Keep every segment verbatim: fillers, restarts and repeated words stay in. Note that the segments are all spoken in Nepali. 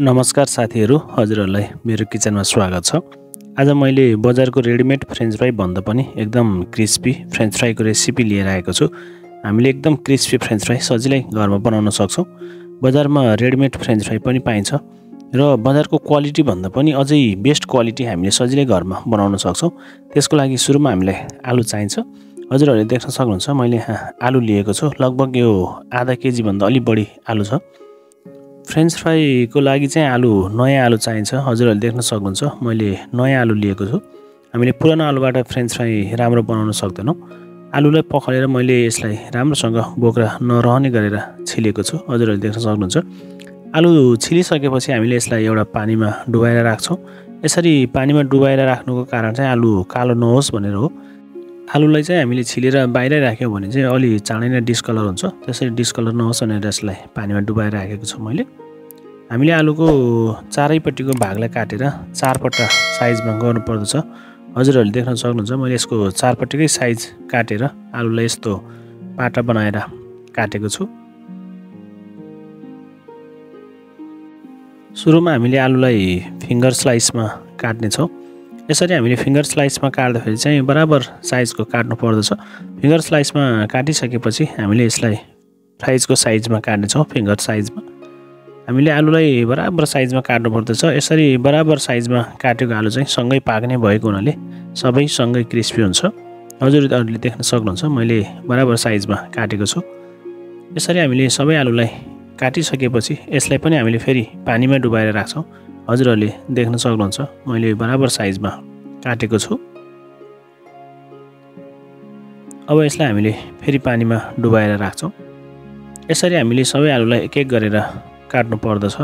नमस्कार साथीहरु, हजुरहरुलाई मेरो किचनमा स्वागत छ। आज मैले बजारको रेडीमेड फ्रेन्च फ्राई भन्दा पनि एकदम क्रिस्पी फ्रेन्च फ्राई को रेसिपी लिएर आएको छु। हामीले एकदम क्रिस्पी फ्रेन्च फ्राई सजिलै घरमा बनाउन सक्छौं। बजारमा रेडीमेड फ्रेन्च फ्राई पनि पाइन्छ र बजारको क्वालिटी भन्दा पनि अझै बेस्ट क्वालिटी हामीले सजिलै घरमा बनाउन सक्छौं। त्यसको लागि सुरुमा हामीले आलु चाहिन्छ। हजुरहरुले देख्न सक्नुहुन्छ मैले आलु लिएको छु। लगभग यो आधा केजी भन्दा अलि बढी आलु छ। फ्रेन्च फ्राई को लागि चाहिँ आलु, नयाँ आलु चाहिन्छ। हजुरहरुले देख्न सक्नुहुन्छ मैले नयाँ आलु लिएको छु। हामीले पुरानो आलुबाट फ्रेन्च फ्राई राम्रो बनाउन सक्दैनौं। आलुलाई पखालेर मैले यसलाई राम्रोसँग बोक्रा नरहने गरेर छिलेको छु। हजुरहरुले देख्न सक्नुहुन्छ आलु छिलिसकेपछि हामीले यसलाई एउटा पानीमा डुबाएर राख्छौं। यसरी पानीमा डुबाएर राख्नुको कारण चाहिँ आलु कालो नहोस् भनेर हो। आलुलाई चाहिँ हामीले छिलेर बाहिरै राख्यौं भने चाहिँ अलि चाँडै नै डिस्कलर हुन्छ। त्यसरी डिस्कलर नहोस् भनेर यसलाई पानीमा डुबाएर राखेको छु मैले। हामीले आलुको चारैपट्टिको भागलाई काटेर चारपट्टा साइजमा गर्नुपर्दछ। हजुरहरूले देख्न सक्नुहुन्छ मैले यसको चारपट्टिकै साइज काटेर आलुलाई यस्तो पाटा बनाएर काटेको छु। सुरुमा हामीले आलुलाई फिङ्गर स्लाइसमा काट्नेछौँ। यसरी हामीले फिङ्गर स्लाइसमा काट्दाखेरि चाहिँ बराबर साइजको काट्नु पर्दछ। फिङ्गर स्लाइसमा काटिसकेपछि हामीले यसलाई फ्राइजको साइजमा काट्नेछौँ। फिङ्गर साइजमा हामीले आलुलाई बराबर साइजमा काट्नु पर्दछ। यसरी बराबर साइजमा काटेको आलु चाहिँ सँगै पाक्ने भएको हुनाले सबै सँगै क्रिस्पी हुन्छ। हजुरहरूले देख्न सक्नुहुन्छ मैले बराबर साइजमा काटेको छु। यसरी हामीले सबै आलुलाई काटिसकेपछि यसलाई पनि हामीले फेरि पानीमा डुबाएर राख्छौँ। हजुरहरूले देख्न सक्नुहुन्छ मैले बराबर साइजमा काटेको छु। अब यसलाई हामीले फेरि पानीमा डुबाएर राख्छौँ। यसरी हामीले सबै आलुलाई एक एक गरेर काट्नु पर्दछ।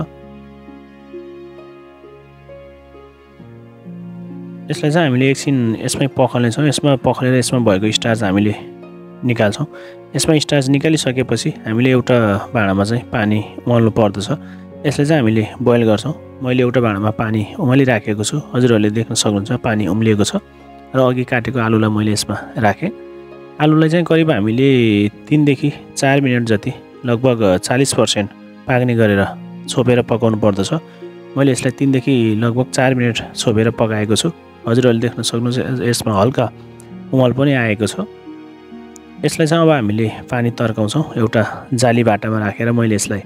यसलाई चाहिँ हामीले एकछिन यसमै पखाल्नेछौँ। यसमा पखालेर यसमा भएको स्टार्च हामीले निकाल्छौँ। यसमा स्टार्च निकालिसकेपछि हामीले एउटा भाँडामा चाहिँ पानी उमाल्नु पर्दछ। यसलाई चाहिँ हामीले बोइल गर्छौँ। मैले एउटा भाँडामा पानी उमालिराखेको छु। हजुरहरूले देख्न सक्नुहुन्छ पानी उम्लिएको छ र अघि काटेको आलुलाई मैले यसमा राखेँ। आलुलाई चाहिँ करिब हामीले तीनदेखि चार मिनट जति लगभग चालिस पर्सेन्ट पाक्ने गरेर छोपेर पकाउनु पर्दछ। मैले यसलाई तीनदेखि लगभग चार मिनट छोपेर पकाएको छु। हजुरहरूले देख्न सक्नुहुन्छ यसमा हल्का उमल पनि आएको छ। यसलाई चाहिँ अब हामीले पानी तर्काउँछौँ। एउटा जाली भाटामा राखेर मैले यसलाई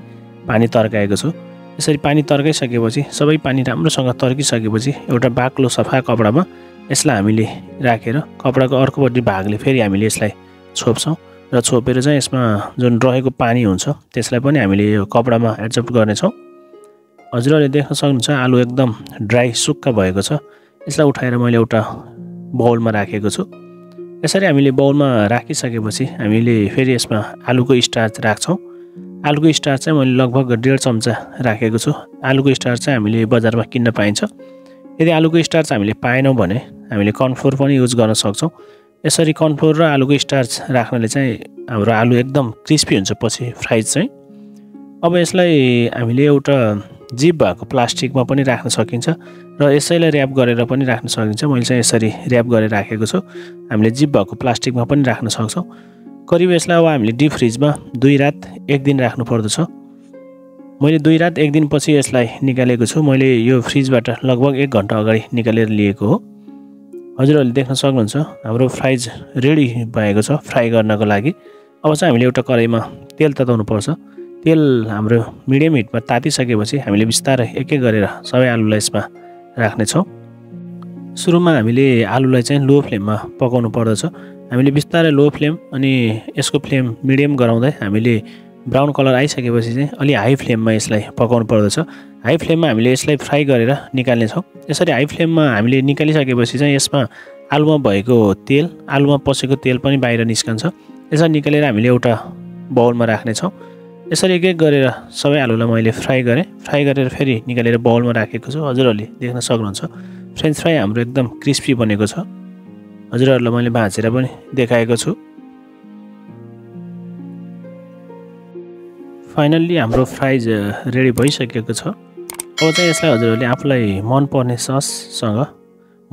पानी तर्काएको छु। यसरी पानी तर्काइसकेपछि सबै पानी राम्रोसँग तर्किसकेपछि एउटा बाक्लो सफा कपडामा यसलाई हामीले राखेर कपडाको अर्कोपट्टि भागले फेरि हामीले यसलाई छोप्छौँ र छोपेर चाहिँ यसमा जुन रहेको पानी हुन्छ त्यसलाई पनि हामीले यो कपडामा एडजस्ट गर्नेछौँ। हजुरहरूले देख्न सक्नुहुन्छ आलु एकदम ड्राई सुक्खा भएको छ। यसलाई उठाएर मैले एउटा बाउलमा राखेको छु। यसरी हामीले बाउलमा राखिसकेपछि हामीले फेरि यसमा आलुको स्टार्च राख्छौँ। आलुको स्टार्च चाहिँ मैले लगभग डेढ चम्चा राखेको छु। आलुको स्टार्च चाहिँ हामीले बजारमा किन्न पाइन्छ। यदि आलुको स्टार्च हामीले पाएनौँ भने हामीले कर्नफ्लोर पनि युज गर्न सक्छौँ। यसरी कर्नफ्लोर र आलुको स्टार्च राख्नाले चाहिँ हाम्रो आलु एकदम क्रिस्पी हुन्छ पछि फ्राइज चाहिँ। अब यसलाई हामीले एउटा जिप भएको प्लास्टिकमा पनि राख्न सकिन्छ र यसैलाई ऱ्याप गरेर पनि राख्न सकिन्छ। मैले चाहिँ यसरी ऱ्याप गरेर राखेको छु। हामीले जिप भएको प्लास्टिकमा पनि राख्न सक्छौँ। करिब यसलाई अब हामीले डिप फ्रिजमा दुई रात एक दिन राख्नु पर्दछ। मैले दुई रात एक दिनपछि यसलाई निकालेको छु। मैले यो फ्रिजबाट लगभग एक घन्टा अगाडि निकालेर लिएको हो। हजुरहरूले देख्न सक्नुहुन्छ हाम्रो फ्राइज रेडी भएको छ फ्राई गर्नको लागि। अब चाहिँ हामीले एउटा कराईमा तेल तताउनुपर्छ। तेल हाम्रो मिडियम हिटमा तातिसकेपछि हामीले बिस्तारै एक एक गरेर सबै आलुलाई यसमा राख्नेछौँ। सुरुमा हामीले आलुलाई चाहिँ लो फ्लेममा पकाउनु पर्दछ। हामीले बिस्तारै लो फ्लेम अनि यसको फ्लेम मिडियम गराउँदै हामीले ब्राउन कलर आइसकेपछि चाहिँ अलि हाई फ्लेममा यसलाई पकाउनु पर्दछ। हाई फ्लेममा हामीले यसलाई फ्राई गरेर निकाल्नेछौँ। यसरी हाई फ्लेममा हामीले निकालिसकेपछि चाहिँ यसमा आलुमा भएको तेल, आलुमा पसेको तेल पनि बाहिर निस्कन्छ। यसरी निकालेर हामीले एउटा बाउलमा राख्नेछौँ। यसरी एक एक गरेर सबै आलुलाई मैले फ्राई गरेँ। फ्राई गरेर फेरि निकालेर बाउलमा राखेको छु। हजुरहरूले देख्न सक्नुहुन्छ फ्रेन्च फ्राई हाम्रो एकदम क्रिस्पी बनेको छ। हजुरहरूलाई मैले भाँचेर पनि देखाएको छु। फाइनल्ली हाम्रो फ्राइज रेडी भइसकेको छ। अब चाहिँ यसलाई हजुरहरूले आफूलाई मनपर्ने सससँग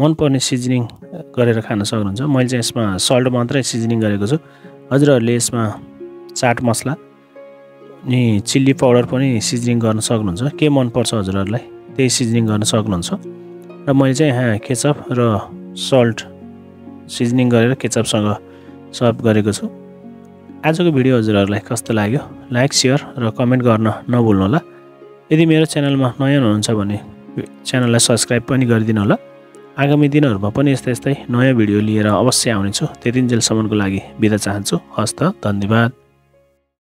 मनपर्ने सिजनिङ गरेर खान सक्नुहुन्छ। मैले चाहिँ यसमा सल्ट मात्रै सिजनिङ गरेको छु। हजुरहरूले यसमा चाट मसला, अनि चिल्ली पाउडर पनि सिजनिङ गर्न सक्नुहुन्छ के मन पर्छ हजुरहरुलाई त्यही सिजनिङ गर्न सक्नुहुन्छ र मैले चाहिँ यहाँ केचप र सल्ट सिजनिङ गरेर केचप सँग सर्भ गरेको छु आजको भिडियो हजुरहरुलाई कस्तो लाग्यो लाइक शेयर र कमेन्ट गर्न नभुल्नु होला यदि मेरो च्यानलमा नयाँ हुनुहुन्छ भने च्यानललाई सब्स्क्राइब पनि गरिदिनु होला आगामी दिनहरुमा पनि यस्तै यस्तै नयाँ भिडियो लिएर अवश्य आउनेछु त्यतिन्जेलसम्मको लागि बिदा चाहन्छु हस्त धन्यवाद।